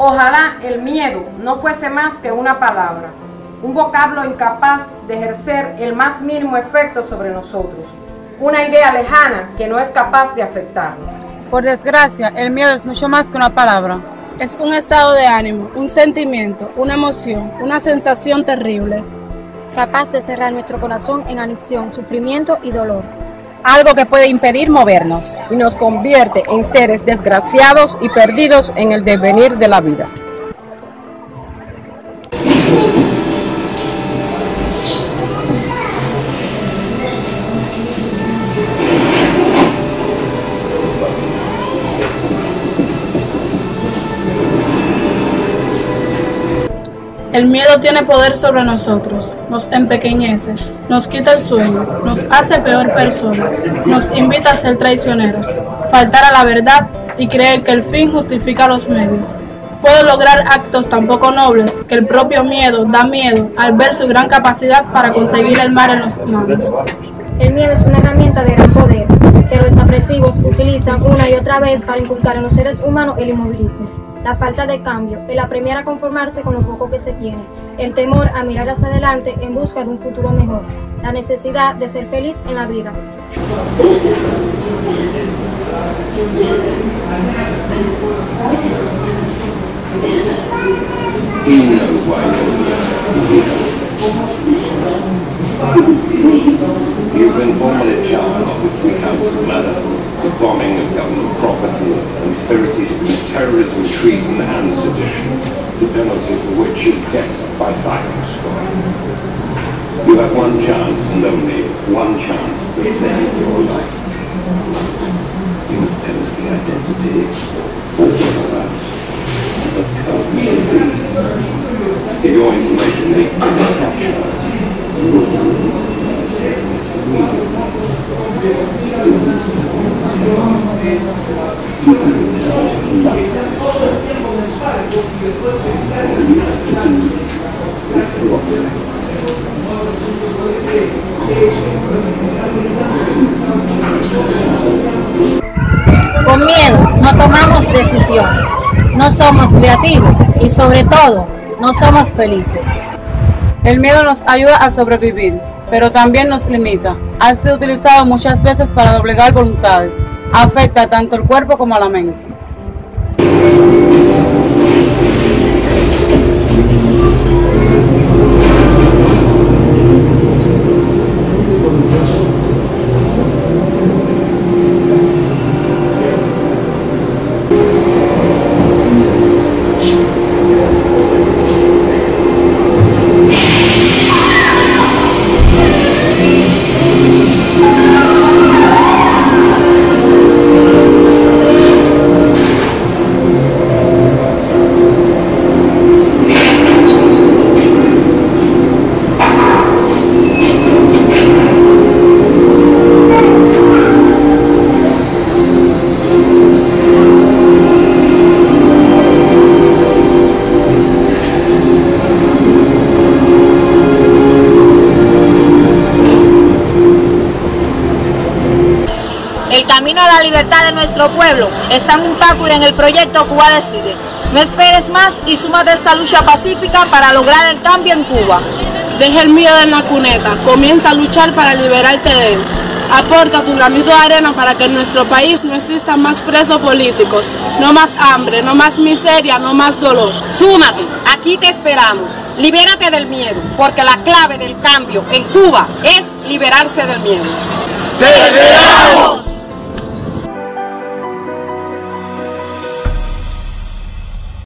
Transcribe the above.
Ojalá el miedo no fuese más que una palabra, un vocablo incapaz de ejercer el más mínimo efecto sobre nosotros, una idea lejana que no es capaz de afectarnos. Por desgracia, el miedo es mucho más que una palabra. Es un estado de ánimo, un sentimiento, una emoción, una sensación terrible, capaz de cerrar nuestro corazón en anexión, sufrimiento y dolor. Algo que puede impedir movernos y nos convierte en seres desgraciados y perdidos en el devenir de la vida. El miedo tiene poder sobre nosotros, nos empequeñece, nos quita el sueño, nos hace peor persona, nos invita a ser traicioneros, faltar a la verdad y creer que el fin justifica los medios. Puede lograr actos tan poco nobles que el propio miedo da miedo al ver su gran capacidad para conseguir el mal en los humanos. El miedo es una herramienta de gran poder, que los depresivos utilizan una y otra vez para inculcar en los seres humanos el inmovilismo. La falta de cambio, el apremiar a conformarse con lo poco que se tiene, el temor a mirar hacia adelante en busca de un futuro mejor, la necesidad de ser feliz en la vida. Treason and sedition, the penalty for which is death by firing squad. You have one chance and only one chance to save your life. You must tell us the identity, or whereabouts, of Cubadecide. If your information leaks into capture, you will Con miedo no tomamos decisiones, no somos creativos y sobre todo no somos felices. El miedo nos ayuda a sobrevivir, pero también nos limita. Ha sido utilizado muchas veces para doblegar voluntades. Afecta tanto al cuerpo como a la mente. El camino a la libertad de nuestro pueblo está en Mutácura en el proyecto CubaDecide. No esperes más y súmate a esta lucha pacífica para lograr el cambio en Cuba. Deja el miedo en la cuneta, comienza a luchar para liberarte de él. Aporta tu granito de arena para que en nuestro país no existan más presos políticos, no más hambre, no más miseria, no más dolor. Súmate, aquí te esperamos. Libérate del miedo, porque la clave del cambio en Cuba es liberarse del miedo. ¡Te esperamos!